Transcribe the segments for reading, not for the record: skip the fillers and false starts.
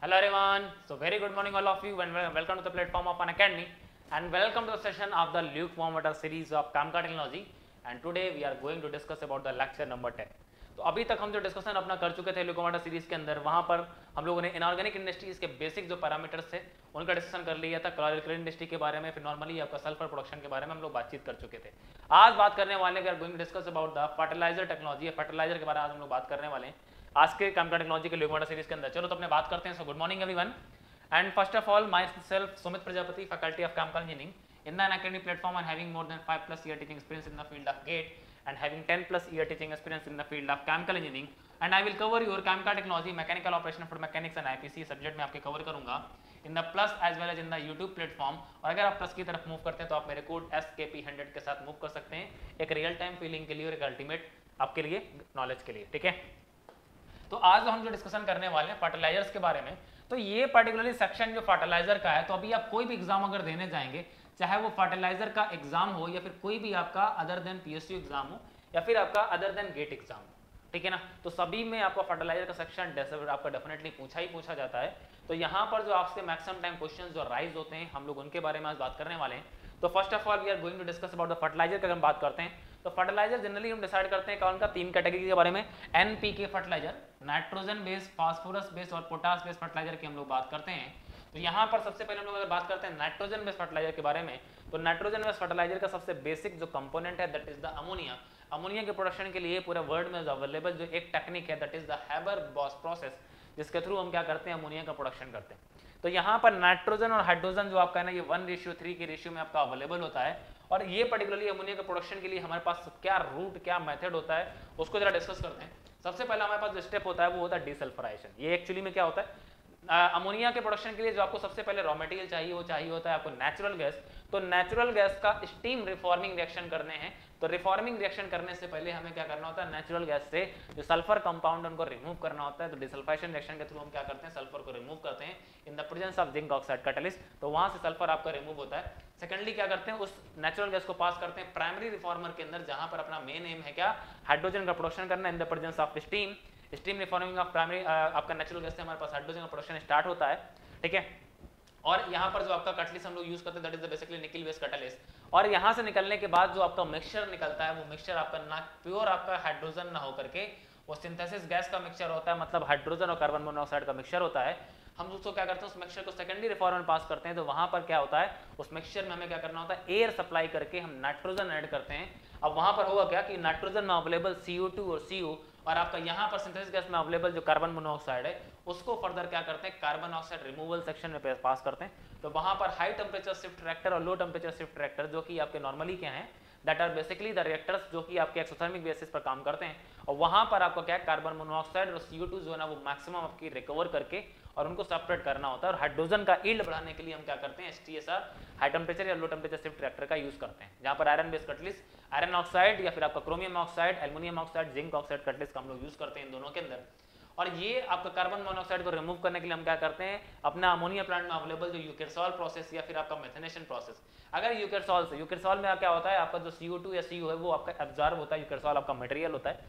Hello everyone, so very good morning all of you and welcome to the platform of UnAcademy and welcome to the session of the Lukewarm Water Series of Chemical Technology and today we are going to discuss about the lecture number 10. तो अभी तक हम जो discussion अपना कर चुके थे lukewarm water series के अंदर, वहाँ पर हम लोगों ने इनऑर्गेनिक इंडस्ट्रीज के बेसिक जो पैरामीटर्स थे उनका डिस्कशन कर लिया था, क्लोरीन इंडस्ट्री के बारे में, फिर नॉर्मली आपका सल्फर प्रोडक्शन के बारे में हम लोग बातचीत कर चुके थे। आज बात करने वाले हैं, going to discuss about the fertiliser technology, fertiliser के बारे में आज हम लोग बात करने वाले हैं आज के केमिकल टेक्नोलॉजी के लुकवार्म वाटर सीरीज के अंदर। चलो तो अपने बात करते हैं। So good morning everyone and first of all myself Sumit Prajapati, faculty of chemical engineering in the UnAcademy platform and having more than 5+ year teaching experience in the field of GATE and having 10+ year teaching experience in the field of chemical engineering and I will cover your chemical technology, mechanical operation for mechanics and IPC subject में आपके cover करूँगा in the plus as well as in the YouTube platform। और अगर आप plus की तरफ move करते हैं तो आप मेरे code SKP100 के साथ move कर सकते हैं, एक real time feeling के लिए और एक ultimate आपके लिए knowledge के लिए, ठीक है। तो आज हम जो discussion करने वाले हैं fertilizers के बारे में, तो ये particularly section जो fertilizer का है, तो अभी आप कोई भी exam अगर देने जाएंगे, चाहे वो फर्टिलाइजर का एग्जाम हो या फिर कोई भी आपका अदर देन पीएसयू एग्जाम हो या फिर आपका अदर देन गेट एग्जाम हो, ठीक है ना। तो सभी में आपका फर्टिलाइजर का सेक्शन आपका डेफिनेटली पूछा ही पूछा जाता है। तो यहाँ पर जो आपसे मैक्सिमम टाइम क्वेश्चंस जो राइज होते हैं हम लोग उनके बारे में आज बात करने वाले हैं। तो first of all we are going to discuss about the fertiliser का हम बात करते हैं। तो फर्टिलाइजर जनरली हम डिसाइड करते हैं कौन का, तीन कैटेगरी के बारे में, NPK fertiliser, nitrogen based, phosphorus based और पोटास बेस्ड फर्टिलाइजर की हम लोग बात करते हैं। तो यहाँ पर सबसे पहले हम लोग अगर बात करते हैं नाइट्रोजन बेस्ड फर्टिलाइजर के बारे में, तो नाइट्रोजन बेस्ड फर्टिलाइजर का सबसे बेसिक जो कंपोनेंट है that is the ammonia. Ammonia के प्रोडक्शन के लिए पूरे वर्ल्ड में अवेलेबल जो एक टेक्निक है that is the Haber Bosch process, जिसके थ्रू हम क्या करते हैं अमोनिया का प्रोडक्शन करते हैं। तो यहाँ पर नाइट्रोजन और हाइड्रोजन जो आपका है ना ये 1:3 के रेशियो में आपका अवेलेबल होता है और ये पर्टिकुलरली अमोनिया के प्रोडक्शन के लिए हमारे पास क्या रूट क्या मेथड होता है उसको जरा डिस्कस करते हैं। सबसे पहले हमारे पास जो स्टेप होता है वो होता है डिसल्फराइजेशन। ये एक्चुअली में क्या होता है, अमोनिया के प्रोडक्शन के लिए जो आपको सबसे पहले रॉ मटेरियल चाहिए वो चाहिए होता है आपको नेचुरल गैस। तो नेचुरल गैस का स्टीम रिफॉर्मिंग रिएक्शन करने हैं, तो रिफॉर्मिंग रिएक्शन करने से पहले हमें क्या करना होता है, नेचुरल गैस से जो सल्फर कंपाउंड उनको रिमूव करना होता है। तो डिसल्फाइशन रिएक्शन के थ्रू हम क्या करते हैं सल्फर को रिमूव करते हैं in the presence of zinc oxide catalyst, तो वहां से सल्फर आपका रिमूव होता है। सेकेंडली क्या करते हैं उस नेचुरल गैस को पास करते हैं प्राइमरी रिफॉर्मर के अंदर, जहां पर अपना मेन एम है क्या हाइड्रोजन का प्रोडक्शन करना in the presence of steam. Steam reforming of primary आपका नेचुरल गैस से हमारे पास हाइड्रोजन का प्रोडक्शन स्टार्ट होता है, ठीक है। और यहाँ पर जो आपका कैटलिस्ट हम लोग यूज करते हैं that is the basically nickel based catalyst. और यहाँ से निकलने के बाद जो आपका मिक्सचर निकलता है वो मिक्सचर आपका ना प्योर आपका हाइड्रोजन ना होकर के वो सिंथेसिस गैस का मिक्सचर होता है, मतलब हाइड्रोजन और कार्बन मोनोऑक्साइड का मिक्सचर होता है। हम उसको क्या करते हैं उस मिक्सचर को सेकेंडरी रिफॉर्मर पास करते हैं, तो वहाँ पर क्या होता है उस मिक्सचर में हमें क्या करना होता है एयर सप्लाई करके हम नाइट्रोजन ऐड करते हैं। अब वहाँ पर होगा क्या कि नाइट्रोजन में अवेलेबल CO2 और CO और आपका यहाँ पर सिंथेसिस गैस में अवेलेबल जो कार्बन मोनोऑक्साइड है उसको फर्दर क्या करते हैं कार्बन ऑक्साइड रिमूवल सेक्शन में पास करते हैं। तो वहाँ पर हाई टेम्परेचर शिफ्ट रिएक्टर और लो टेम्परेचर शिफ्ट रिएक्टर जो कि आपके नॉर्मली क्या है that are basically the reactors जो कि आपके एक्सोथर्मिक बेसिस पर काम करते हैं, और वहाँ पर आपका क्या है कार्बन मोनोऑक्साइड और CO2 जो है ना वो मैक्सिमम आपकी रिकवर करके और उनको सेपरेट करना होता है। और हाइड्रोजन का यील्ड बढ़ाने के लिए हम क्या करते हैं HTSR हाई टेम्परेचर या लो टेम्परेचर शिफ्ट रिएक्टर का यूज करते हैं, जहाँ पर iron based catalyst, iron oxide या फिर आपका chromium oxide, aluminium oxide, zinc oxide catalyst का हम लोग यूज करते हैं इन दोनों के अंदर। और ये आपका कार्बन मोनोऑक्साइड को रिमूव करने के लिए हम क्या करते हैं अपना अमोनिया प्लांट में अवेलेबल जो यूकेरसॉल प्रोसेस या फिर आपका मेथनेशन प्रोसेस। अगर यूकेरसॉल से यूकेरसॉल में क्या होता है आपका जो CO2 या CO है वो आपका एब्जॉर्ब होता है, यूकेरसॉल आपका मटेरियल होता है।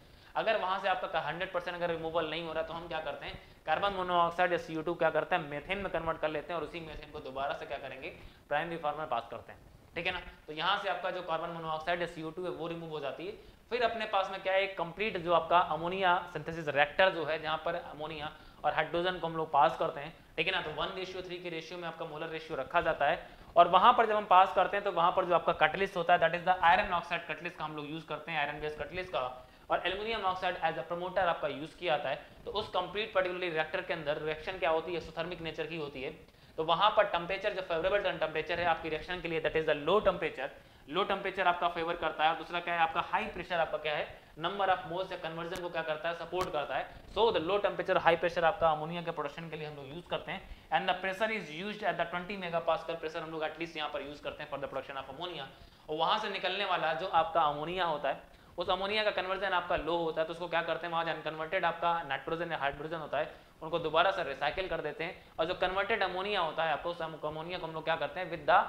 अगर वहां से आपका 100% अगर रिमूवल नहीं हो रहा तो हम क्या करते हैं कार्बन मोनोऑक्साइड या CO2 क्या करते हैं मेथेन में कन्वर्ट कर लेते हैं और उसी मेथेन को दोबारा से क्या करेंगे प्राइमरी रिफॉर्मर पास करते हैं, ठीक है ना। तो यहाँ से आपका जो कार्बन मोनोऑक्साइड या CO2 है वो रिमूव हो जाती है। फिर अपने पास में क्या है कंप्लीट जो आपका अमोनिया सिंथेसिस रिएक्टर जो है जहाँ पर अमोनिया और हाइड्रोजन को हम लोग पास करते हैं, ठीक है ना। तो 1:3 के रेशियो में आपका मोलर रेशियो रखा जाता है और वहाँ पर जब हम पास करते हैं तो वहाँ पर जो आपका कैटलिस्ट होता है that is the iron oxide catalyst का हम लोग यूज करते हैं, आयरन बेस्ड कैटलिस्ट का, और aluminium oxide as a promoter आपका यूज किया जाता है। तो उस कंप्लीट पर्टिकुलर रिएक्टर के अंदर रिएक्शन क्या होती है एक्सोथर्मिक नेचर की होती है। तो वहाँ पर टेम्परेचर जो फेवरेबल टेम्परेचर है आपकी रिएक्शन के लिए that is the low temperature, low temperature आपका फेवर करता है। और दूसरा क्या है आपका हाई प्रेशर आपका क्या है नंबर ऑफ मोल्स या कन्वर्जन को क्या करता है सपोर्ट करता है। So the low temperature high pressure आपका अमोनिया के प्रोडक्शन के लिए हम लोग यूज करते हैं and the pressure is used at the 20 megapascal pressure हम लोग एटलीस्ट यहाँ पर यूज करते हैं for the production of ammonia. और वहाँ से निकलने वाला जो आपका अमोनिया होता है उस अमोनिया का कन्वर्जन आपका लो होता है, तो उसको क्या करते हैं वहाँ जो अनकन्वर्टेड आपका नाइट्रोजन या हाइड्रोजन होता है उनको दोबारा से रिसाइकिल कर देते हैं। और जो कन्वर्टेड अमोनिया होता है आपको उस अमोनिया को हम लोग क्या करते हैं विद द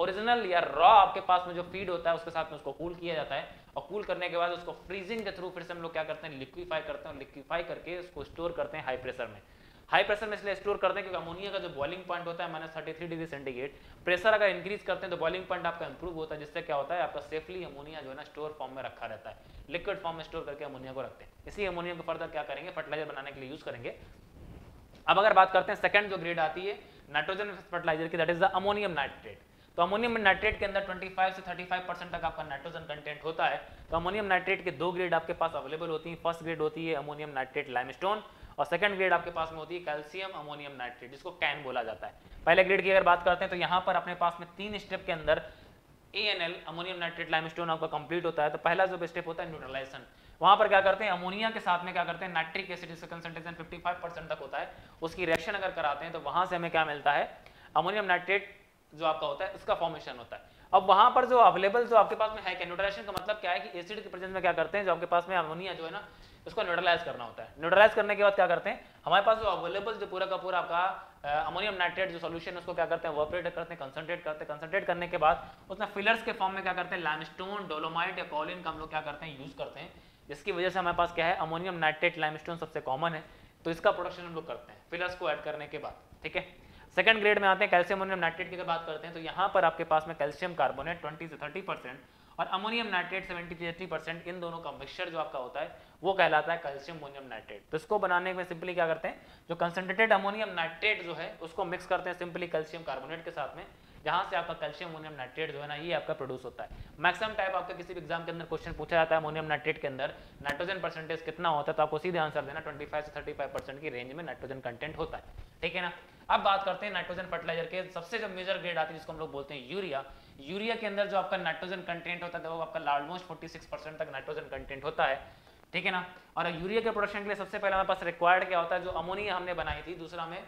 ओरिजिनल या रॉ आपके पास में जो फीड होता है उसके साथ में उसको कूल किया जाता है और कूल करने के बाद उसको फ्रीजिंग के थ्रू फिर से हम लोग क्या करते हैं लिक्विफाई करते हैं और लिक्विफाई करके उसको स्टोर करते हैं हाई प्रेशर में। हाई प्रेशर में इसलिए स्टोर करते हैं क्योंकि अमोनिया का जो बॉइलिंग पॉइंट होता है -33 डिग्री सेंटीग्रेड, प्रेशर अगर इंक्रीज करते हैं तो बॉइलिंग पॉइंट आपका इंप्रूव होता है, जिससे क्या होता है आपका सेफली अमोनिया जो है ना स्टोर फॉर्म में रखा रहता है, लिक्विड फॉर्म में स्टोर करके अमोनिया को रखते हैं। इसी अमोनिया को फर्दर क्या करेंगे, फर्टिलाइजर बनाने के लिए यूज करेंगे। अब अगर बात करते हैं सेकंड जो ग्रेड आती है नाइट्रोजन फर्टिलाइजर की, that is the ammonium nitrate. तो अमोनियम नाइट्रेट के अंदर 25 से 35% तक आपका नाइट्रोजन कंटेंट होता है। तो अमोनियम नाइट्रेट के दो ग्रेड आपके पास अवेलेबल होती है। फर्स्ट ग्रेड होती है अमोनियम नाइट्रेट लाइमस्टोन और सेकंड ग्रेड आपके पास में होती है कैल्शियम अमोनियम नाइट्रेट, जिसको कैन बोला जाता है। पहले ग्रेड की अगर बात करते हैं तो यहाँ पर अपने पास में 3 स्टेप के अंदर ANL अमोनियम नाइट्रेट लाइमस्टोन आपका कंप्लीट होता है। तो पहला जो स्टेप होता है न्यूट्रलाइजेशन, वहां पर क्या करते हैं अमोनिया के साथ में क्या करते हैं नाइट्रिक एसिड, जिसका कंसंट्रेशन 55% तक होता है, उसकी रिएक्शन अगर कराते हैं तो वहां से हमें क्या मिलता है अमोनियम नाइट्रेट जो आपका होता है उसका फॉर्मेशन होता है। अब वहां पर जो अवेलेबल जो आपके पास में है, न्यूट्रलाइजेशन का मतलब क्या है कि एसिड के प्रेजेंस में क्या करते हैं जो आपके पास में अमोनिया जो है ना उसको न्यूट्रलाइज करना होता है। न्यूट्रलाइज करने के बाद क्या करते हैं हमारे पास जो अवेलेबल जो पूरा का पूरा आपका अमोनियम नाइट्रेट जो सॉल्यूशन है उसको क्या करते हैं एवपोरेट करते हैं, कंसंट्रेट करते हैं। कंसंट्रेट करने के बाद उसमें फिलर्स के फॉर्म में क्या करते हैं लाइमस्टोन, डोलोमाइट या कॉलिन का हम लोग क्या करते हैं यूज करते हैं, जिसकी वजह से हमारे पास क्या है अमोनियम नाइट्रेट लाइमस्टोन सबसे कॉमन है। तो इसका प्रोडक्शन हम लोग करते हैं फिलर्स को ऐड करने के बाद, ठीक है। सेकंड ग्रेड में आते हैं कैल्शियम अमोनियम नाइट्रेट की अगर बात करते हैं तो यहाँ पर आपके पास में कैल्शियम कार्बोनेट 20 से 30% और अमोनियम नाइट्रेट 70 से 80%, इन दोनों का मिक्सचर जो आपका होता है वो कहलाता है कैल्शियम अमोनियम नाइट्रेट। तो इसको बनाने में सिंपली क्या करते हैं जो कंसनट्रेटेड अमोनियम नाइट्रेट जो है उसको मिक्स करते हैं सिंपली कैल्शियम कार्बोनेट के साथ में, जहाँ से आपका कैल्शियम अमोनियम नाइट्रेट जो है ना ये आपका प्रोड्यूस होता है। मैक्सिमम टाइप आपका किसी भी एग्जाम के अंदर क्वेश्चन पूछा जाता है अमोनियम नाइट्रेट के अंदर नाइट्रोजन परसेंटेज कितना होता है, तो आपको सीधे आंसर देना 25 से 35% की रेंज में नाइट्रोजन कंटेंट होता है, ठीक है ना। अब बात करते हैं नाइट्रोजन फर्टिलाइजर के सबसे जो मेजर ग्रेड आती है जिसको हम लोग बोलते हैं यूरिया। यूरिया के अंदर जो आपका नाइट्रोजन कंटेंट होता है वो आपका ऑलमोस्ट 46% तक नाइट्रोजन कंटेंट होता है, ठीक है ना। और यूरिया के प्रोडक्शन के लिए सबसे पहले हमारे पास रिक्वायर्ड क्या होता है जो अमोनिया हमने बनाई थी, दूसरा हमें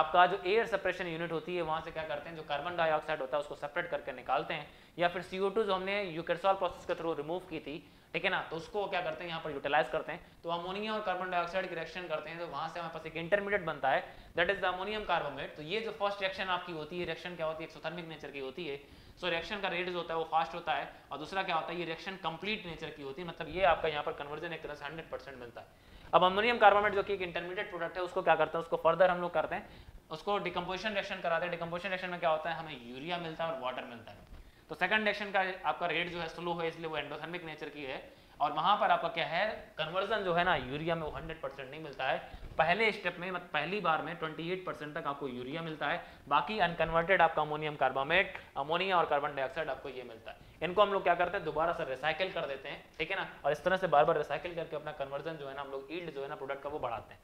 आपका जो एयर सेपरेशन यूनिट होती है वहाँ से क्या करते हैं जो कार्बन डाइऑक्साइड होता है उसको सेपरेट करके निकालते हैं, या फिर CO2 जो हमने यूकेसॉल प्रोसेस के थ्रू रिमूव की थी, ठीक है ना, तो उसको क्या करते हैं यहाँ पर यूटिलाइज करते हैं। तो अमोनिया और कार्बन डाइऑक्साइड की रिएक्शन करते हैं तो वहाँ से हमारे पास एक इंटरमीडिएट बनता है that is the ammonium carbamate. तो ये जो फर्स्ट रिएक्शन आपकी होती है, रिएक्शन क्या होती है एक्सोथर्मिक नेचर की होती है, सो रिएक्शन का रेट जो होता है वो फास्ट होता है। और दूसरा क्या होता है ये रिएक्शन कंप्लीट नेचर की होती है, मतलब ये आपका यहाँ पर कन्वर्जन एक तरह से 100% मिलता है। अब अमोनियम कार्बामेट जो कि एक इंटरमीडिएट प्रोडक्ट है उसको क्या करते हैं उसको फर्दर हम लोग करते हैं उसको डिकम्पोजिशन रिएक्शन कराते हैं। डिकम्पोजिशन रिएक्शन में क्या होता है हमें यूरिया मिलता है और वाटर मिलता है। तो सेकंड रिएक्शन का आपका रेट जो है स्लो है इसलिए वो एंडोथर्मिक नेचर की है, और वहां पर आपका क्या है कन्वर्जन जो है ना यूरिया में वो 100% नहीं मिलता है। पहले स्टेप में मतलब पहली बार में 28% तक आपको यूरिया मिलता है, बाकी अनकन्वर्टेड आपका अमोनियम कार्बामेट, अमोनिया और कार्बन डाइऑक्साइड आपको ये मिलता है। इनको हम लोग क्या करते हैं दोबारा से रिसाइकिल कर देते हैं, ठीक है ना, और इस तरह से बार बार रिसाइकिल करके अपना कन्वर्जन जो है ना हम लोग ईल्ड जो है ना प्रोडक्ट का वो बढ़ाते हैं।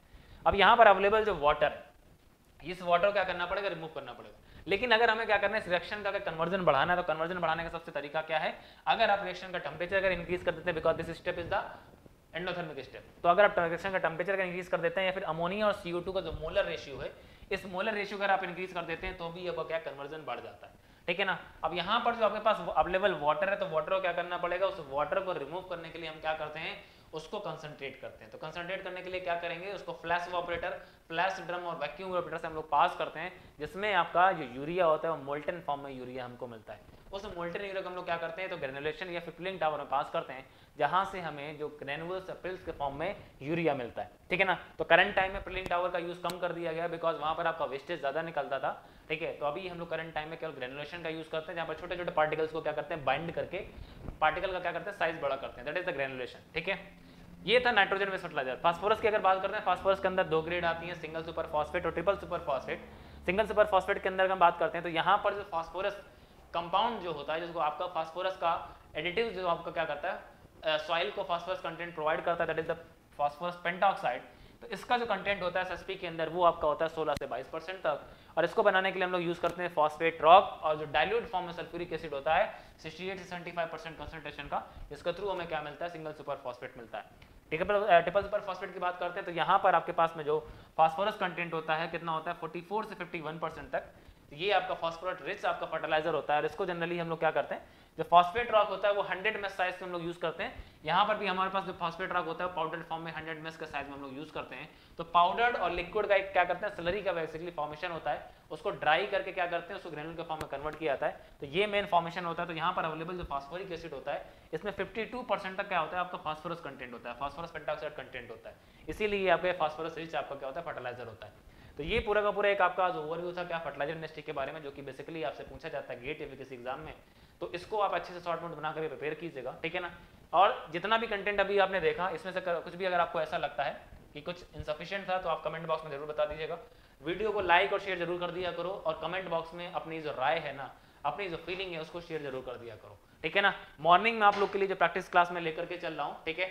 अब यहाँ पर अवेलेबल जो वाटर है इस वाटर को क्या करना पड़ेगा रिमूव करना पड़ेगा, लेकिन अगर हमें क्या करना है इस रिएक्शन का अगर कन्वर्जन बढ़ाना है तो कन्वर्जन बढ़ाने का सबसे तरीका क्या है अगर आप रिएक्शन का टेम्परेचर अगर इंक्रीज कर देते हैं because this step is the endothermic step. तो अगर आप रिएक्शन का टेम्परेचर अगर इंक्रीज कर देते हैं या फिर अमोनिया और CO2 का जो मोलर रेशियो है इस मोलर रेशियो अगर आप इंक्रीज कर देते हैं तो भी आपका क्या कन्वर्जन बढ़ जाता है, ठीक है ना। अब यहाँ पर जो आपके पास अवेलेबल वाटर है तो वाटर को क्या करना पड़ेगा उस वाटर को रिमूव करने के लिए हम क्या करते हैं उसको कंसंट्रेट करते हैं। तो कंसंट्रेट करने के लिए क्या करेंगे उसको फ्लैश ऑपरेटर, फ्लैश ड्रम और वैक्यूम ऑपरेटर से हम लोग पास करते हैं, जिसमें आपका जो यूरिया होता है वो मोल्टन फॉर्म में यूरिया हमको मिलता है। उस मोल्टन यूरिया को हम लोग क्या करते हैं तो ग्रेनुलेशन या प्रिलिंग टावर में पास करते हैं, जहां से हमें जो ग्रेनुल्स प्रिल्स के फॉर्म में यूरिया मिलता है, ठीक है ना। तो करंट टाइम में प्रिलिंग टावर का यूज कम कर दिया गया बिकॉज वहां पर आपका वेस्टेज ज्यादा निकलता था, ठीक है। तो अभी हम लोग करंट टाइम में केवल ग्रेनुलेशन का यूज करते हैं, जहां पर छोटे छोटे पार्टिकल्स को क्या करते हैं बाइंड करके पार्टिकल का क्या करते हैं साइज बड़ा करते हैं, दैट इज द ग्रेनुलेशन, ठीक है। ये था नाइट्रोजन बेस्ड फर्टिलाइजर। फास्फोरस की अगर बात करते हैं फास्फोरस के अंदर दो ग्रेड आती है सिंगल सुपर फॉस्फेट और triple super phosphate. Single super phosphate के अंदर हम बात करते हैं तो यहाँ पर जो फास्फोरस कंपाउंड जो होता है जिसको आपका फास्फोरस का एडिटिव जो आपका क्या करता है सॉइल को फास्फोरस कंटेंट प्रोवाइड करता है, that is the phosphorus pentoxide. तो इसका जो कंटेंट होता है SSP के अंदर वो आपका होता है 16 से 22% तक, और इसको बनाने के लिए हम लोग यूज करते हैं फॉस्फेट रॉक और जो डाइल्यूट फॉर्म में सल्फ्यूरिक एसिड होता है 68 से 75% कंसंट्रेशन का, इसके थ्रू हमें क्या मिलता है सिंगल सुपर फॉस्फेट मिलता है। ट्रिपल सुपर फॉस्फेट की बात करते हैं तो यहाँ पर आपके पास में जो फास्फोरस कंटेंट होता है कितना होता है 44 से 51% तक, ये आपका फॉस्फोरस रिच आपका फर्टिलाइजर होता है। और इसको जनरली हम लोग क्या करते हैं जो फॉस्फेट रॉक होता है वो 100 मेस साइज हम लोग यूज करते हैं। यहाँ पर भी हमारे पास जो फॉस्फेट रॉक होता है पाउडर फॉर्म में 100 मेस के साइज में हम लोग यूज करते हैं। तो पाउडर्ड और लिक्विड का एक क्या करते हैं स्लरी का बेसिकली फॉर्मेशन होता है, उसको ड्राई करके क्या करते हैं उसको ग्रेनुल के फॉर्म में कन्वर्ट किया जाता है, तो ये मेन फॉर्मेशन होता है। तो यहाँ पर अवेलेबल जो फॉस्फोरिक एसिड होता है इसमें 52% तक क्या होता है आपका फॉस्फोरस कंटेंट होता है, फॉस्फोरस पेंटाऑक्साइड कंटेंट होता है, इसीलिए आपका फॉस्फोरस रिच आपका क्या होता है फर्टिलाइजर होता है। तो ये पूरा का पूरा एक आपका आज ओवरव्यू था क्या फर्टिलाइजर इंडस्ट्री के बारे में, जो कि बेसिकली आपसे पूछा जाता है गेट या फिर किसी एग्जाम में। तो इसको आप अच्छे से शॉर्ट नोट बना कर प्रिपेयर कीजिएगा, ठीक है ना। और जितना भी कंटेंट अभी आपने देखा, इसमें से कुछ भी अगर आपको ऐसा लगता है कि कुछ इनसफिशिएंट था तो आप कमेंट बॉक्स में जरूर बता दीजिएगा। वीडियो को लाइक और शेयर जरूर कर दिया करो, और कमेंट बॉक्स में अपनी जो राय है ना, अपनी जो फीलिंग है उसको शेयर जरूर कर दिया करो, ठीक है ना। मॉर्निंग में आप लोग के लिए जो प्रैक्टिस क्लास में लेकर के चल रहा हूँ, ठीक है,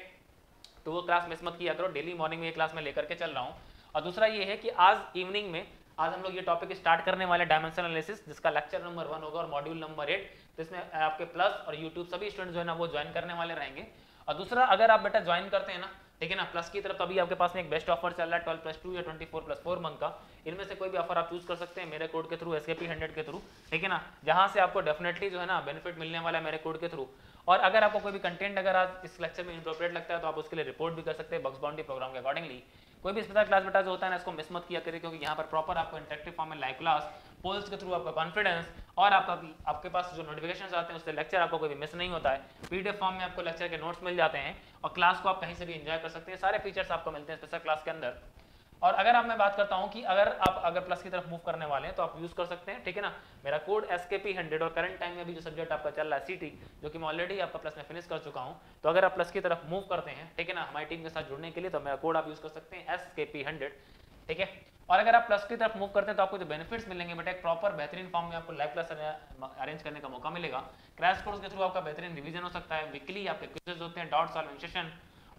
तो वो क्लास मिस मत किया करो। डेली मॉर्निंग में ये क्लास में लेकर के चल रहा हूँ। और दूसरा ये है कि आज इवनिंग में आज हम लोग ये टॉपिक स्टार्ट करने वाले डायमेंशन एनालिसिस, जिसका लेक्चर नंबर 1 होगा और मॉड्यूल नंबर 8। तो इसमें आपके प्लस और यूट्यूब सभी स्टूडेंट जो है ना वो ज्वाइन करने वाले रहेंगे। और दूसरा, अगर आप बेटा ज्वाइन करते हैं ना, ठीक है ना, प्लस की तरफ, तो अभी आपके पास में एक बेस्ट ऑफर चल रहा है 12+2 या 24+4 मंथ का। इनमें से कोई भी ऑफर आप चूज कर सकते हैं मेरे कोड के थ्रू, SKP 100 के थ्रू, ठीक है ना, जहां से आपको डेफिनेटली जो है ना बेनिफिट मिलने वाला है मेरे कोड के थ्रू। और अगर आपको कोई भी कंटेंट अगर आज इस लेक्चर में इंप्रोप्रिएट लगता है तो आप उसके लिए रिपोर्ट भी कर सकते हैं बग्स बाउंड्री प्रोग्राम के अकॉर्डिंगली। कोई भी स्पेशल क्लास बेटा जो होता है ना, इसको मिस मत किया करिए, क्योंकि यहाँ पर प्रॉपर आपको इंटरेक्टिव फॉर्म में लाइव क्लास, पोल्स के थ्रू आपका कॉन्फिडेंस और आपके पास जो नोटिफिकेशन आते हैं उससे लेक्चर आपको कभी मिस नहीं होता है। PDF फॉर्म में आपको लेक्चर के नोट्स मिल जाते हैं और क्लास को आप कहीं से भी एंजॉय कर सकते हैं। सारे फीचर्स आपको मिलते हैं स्पेशल क्लास के अंदर। और अगर आप मैं बात करता हूँ कि अगर आप प्लस की तरफ मूव करने वाले हैं तो आप यूज़ कर सकते हैं, ठीक है ना। मेरा कोड SKP 100, और करंट टाइम में भी जो सब्जेक्ट आपका चल रहा है CT, जो कि मैं ऑलरेडी आपका प्लस में फिनिश कर चुका हूँ। तो अगर आप प्लस की तरफ मूव करते हैं, ठीक है ना, हमारी टीम के साथ जुड़ने के लिए, तो मेरा कोड आप यूज़ कर सकते हैं SKP 100, ठीक है। और अगर आप प्लस की तरफ मूव करते हैं तो आपको जो बेनिफिट्स मिलेंगे बेटा, एक प्रॉपर बेहतरीन फॉर्म में आपको लाइव क्लास अरेंज करने का मौका मिलेगा। क्रैश कोर्स के थ्रू आपका बेहतरीन रिवीजन हो सकता है, वीकली आपके क्विजेस होते हैं, डॉट सॉल्विंग सेशन,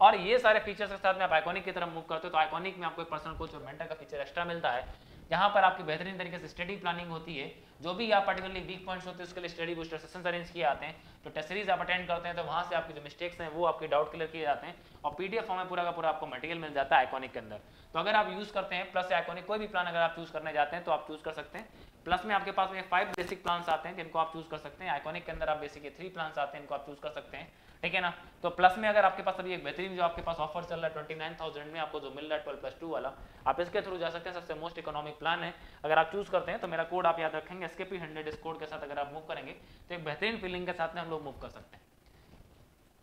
और ये सारे फीचर्स के साथ में आप आइकॉनिक की तरफ मूव करते हो तो आइकॉनिक में आपको एक पर्सनल कोच और मेंटर का फीचर एक्स्ट्रा मिलता है, जहाँ पर आपकी बेहतरीन तरीके से स्टडी प्लानिंग होती है। जो भी आप पर्टिकुलरली वीक पॉइंट्स होते हैं उसके लिए स्टडी बूस्टर सेशंस अरेंज किए आते हैं। तो टेस्ट सीरीज आप अटेंड करते हैं तो वहाँ से आपके जो मिस्टेक्स हैं वो आपके डाउट क्लियर किए जाते हैं, और PDF फॉर्म में पूरा का पूरा आपको मटेरियल मिल जाता है आइकॉनिक के अंदर। तो अगर आप यूज़ करते हैं प्लस आइकॉनिक, कोई भी प्लान अगर आप चूज करने जाते हैं तो आप चूज कर सकते हैं। प्लस में आपके पास में 5 बेसिक प्लान्स आते हैं जिनको आप चूज कर सकते हैं। आइकॉनिक के अंदर आप बेसिक 3 प्लान्स आते हैं, इनको आप चूज कर सकते हैं, ठीक है ना। तो प्लस में अगर आपके पास अभी एक बेहतरीन जो आपके पास ऑफर चल रहा है 29,000 में आपको जो मिल रहा है 12+2 वाला, आप इसके थ्रू जा सकते हैं। सबसे मोस्ट इकोनॉमिक प्लान है, अगर आप चूज करते हैं तो मेरा कोड आप याद रखेंगे SKP 100। इस कोड के साथ अगर आप मूव करेंगे तो एक बेहतरीन फीलिंग के साथ में हम लोग मूव कर सकते हैं।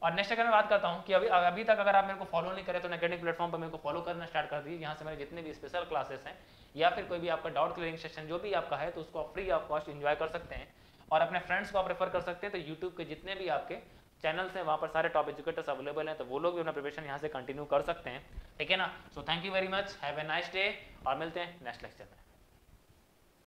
और नेक्स्ट अगर मैं बात करता हूँ कि अभी तक अगर आप मेरे को फॉलो नहीं करें तो अकेडमिक प्लेटफॉर्म पर मेरे को फॉलो करना स्टार्ट कर दीजिए। यहाँ से मेरे जितने भी स्पेशल क्लासेस हैं या फिर कोई भी आपका डाउट क्लियरिंग सेशन जो भी आपका है तो उसको आप फ्री ऑफ कॉस्ट एंजॉय कर सकते हैं, और अपने फ्रेंड्स को आप रेफर कर सकते हैं। तो यूट्यूब के जितने भी आपके चैनल्स हैं वहाँ पर सारे टॉप एजुकेटर्स अवेलेबल हैं, तो वो लोग भी अपना प्रिपरेशन यहाँ से कंटिन्यू कर सकते हैं, ठीक है ना। So thank you very much, have a nice day, और मिलते हैं नेक्स्ट लेक्चर में।